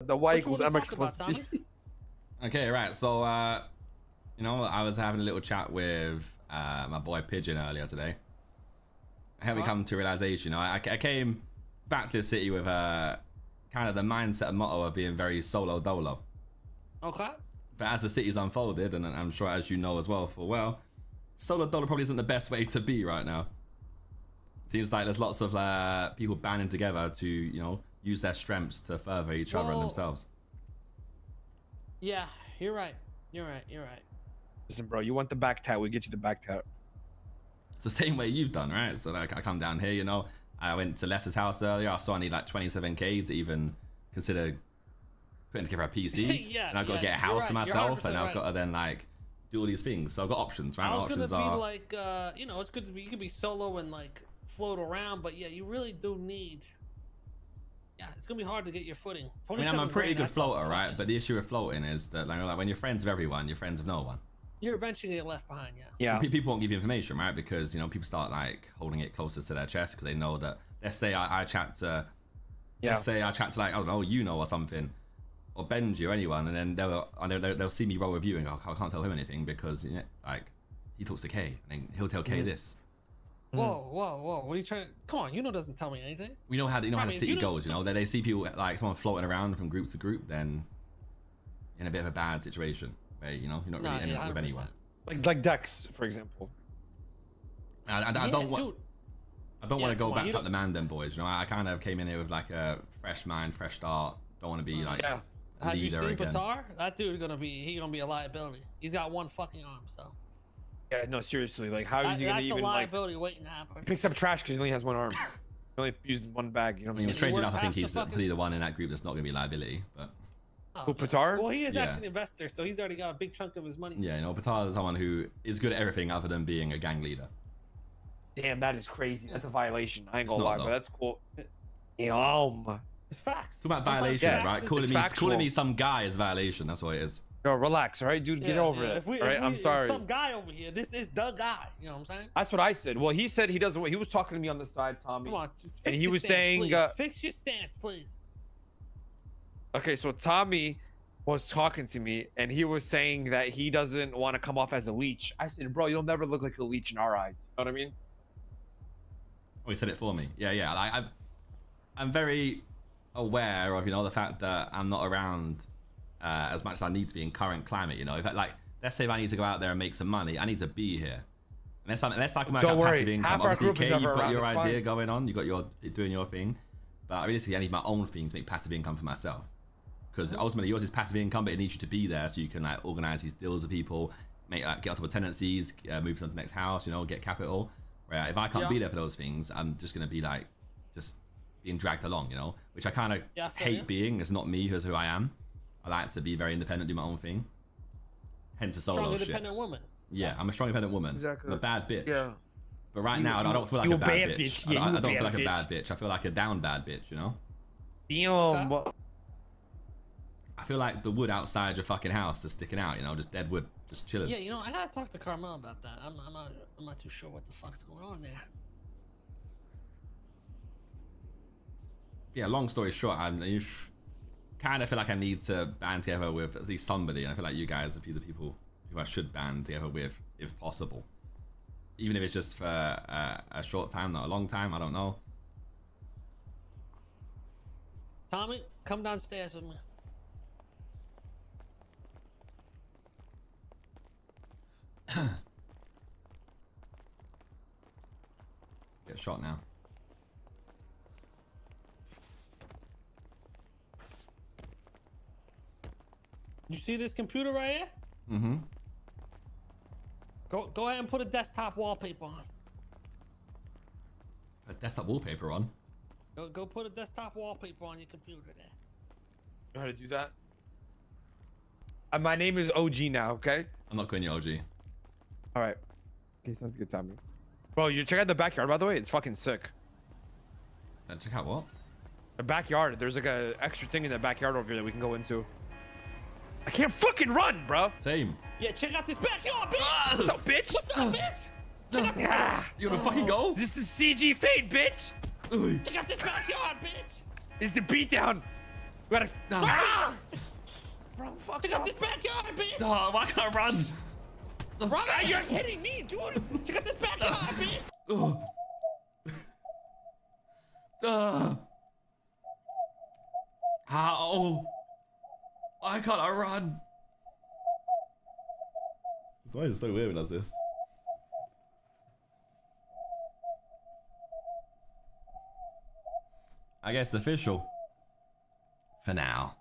The y equals mx plus b. Okay, right. So, you know, I was having a little chat with my boy Pigeon earlier today. Having come to realization, you know, I came back to the city with kind of the mindset and motto of being very solo dolo. Okay. But as the city's unfolded, and I'm sure as you know as well full well, solo dolo probably isn't the best way to be right now. Seems like there's lots of people banding together to, you know, use their strengths to further each other and themselves. Yeah, you're right. You're right. You're right. Listen, bro, you want the back tat? We'll get you the back tat. It's the same way you've done, right? So like, I come down here, you know, I went to Lester's house earlier. I saw I need like 27K to even consider putting together a PC. Yeah, and I've got to get a house to myself, and I've got to then like do all these things. So I've got options, right? Options are like, you know, it's good to be, you could be solo and like float around, but yeah, you really do need, it's gonna be hard to get your footing. I mean, I'm a pretty good floater, right? But the issue with floating is that like when you're friends with everyone, you're friends with no one. You're eventually getting left behind, yeah. Yeah. People won't give you information, right? Because, you know, people start like holding it closer to their chest because they know that, let's say I chat to, let's say I chat to like, I don't know, you know, or something, or Benji or anyone, and then they'll see me roll with you and go, I can't tell him anything because, you know, like, he talks to Kay and then he'll tell Kay this. Whoa, whoa, whoa! What are you trying to? Come on, you know doesn't tell me anything. We know how to, you know, how the city goes. You know that they see people like someone floating around from group to group, then in a bit of a bad situation where you know you're not really ending up with anyone. Like Dex, for example. I don't want, I don't want to go back to the man then, boys. You know, I kind of came in here with like a fresh mind, fresh start. Don't want to be like a leader again. Have you seen Pitar? That dude's gonna be, he's gonna be a liability. He's got one fucking arm, so. Yeah, no, seriously. Like, how is he gonna even like picks up trash because he only has one arm? He only used one bag. You know what I mean? Strange enough, I think he's the one in that group that's not gonna be liability. But Pitar? Well, he is actually an investor, so he's already got a big chunk of his money. Yeah, you know, Pitar is someone who is good at everything other than being a gang leader. Damn, that is crazy. That's a violation. I ain't gonna lie, but that's cool. Damn, it's facts. Talking about violations, right? Calling me some guy is violation. That's what it is. Yo, relax, all right, dude. Get over it. All right, I'm sorry. Some guy over here. This is the guy. You know what I'm saying? That's what I said. Well, he said he doesn't. He was talking to me on the side, Tommy. Come on, and he was saying, "Fix your stance, please." Okay, so Tommy was talking to me, and he was saying that he doesn't want to come off as a leech. I said, "Bro, you'll never look like a leech in our eyes." You know what I mean? Oh, he said it for me. Yeah, yeah. Like, I'm very aware of, you know, the fact that I'm not around as much as I need to be in current climate, you know. If I, like, let's say if I need to go out there and make some money, I need to be here. Unless I can make passive income. Obviously, Kay, you've got your idea going on, you got your doing your thing, but I really see I need my own thing to make passive income for myself. Because ultimately, yours is passive income, but it needs you to be there so you can like organize these deals with people, make get on top of tenancies, move on to the next house, you know, get capital. Where if I can't be there for those things, I'm just gonna be like just being dragged along, you know, which I kind of hate being. It's not me, who's who I am. I like to be very independent, do my own thing. Hence a solo shit. Independent woman. Yeah, I'm a strong independent woman. Exactly. I'm a bad bitch. Yeah. But right now, I don't feel like a bad bitch. Yeah, I don't feel like a bad bitch. I feel like a down bad bitch, you know? Damn. I feel like the wood outside your fucking house is sticking out, you know? Just dead wood, just chilling. Yeah, you know, I gotta talk to Carmela about that. I'm not too sure what the fuck's going on there. Yeah, long story short, I'm kind of feel like I need to band together with at least somebody, and I feel like you guys are the people who I should band together with if possible, even if it's just for a short time, not a long time. I don't know. Tommy, come downstairs with me. Get shot now. You see this computer right here? Mm-hmm. Go ahead and put a desktop wallpaper on. A desktop wallpaper on? Go put a desktop wallpaper on your computer there. You know how to do that? My name is OG now, okay? I'm not calling you OG. All right. Okay, sounds good, Tommy. Bro, you check out the backyard, by the way. It's fucking sick. Check out what? The backyard. There's like a extra thing in the backyard over here that we can go into. I can't fucking run, bro. Same. Yeah, check out this backyard, bitch. What's up, bitch? What's up, bitch? Check out this. You wanna fucking go? This is the CG fade, bitch. Check out this backyard, bitch. It's the beatdown. We gotta. Ah! Bro, fuck Check out this backyard, bitch! Oh, why can't I run? Run! You're hitting me, dude! Check out this backyard, bitch! Oh. How? Why can't I run? It's always so weird when it does this. I guess official. For now.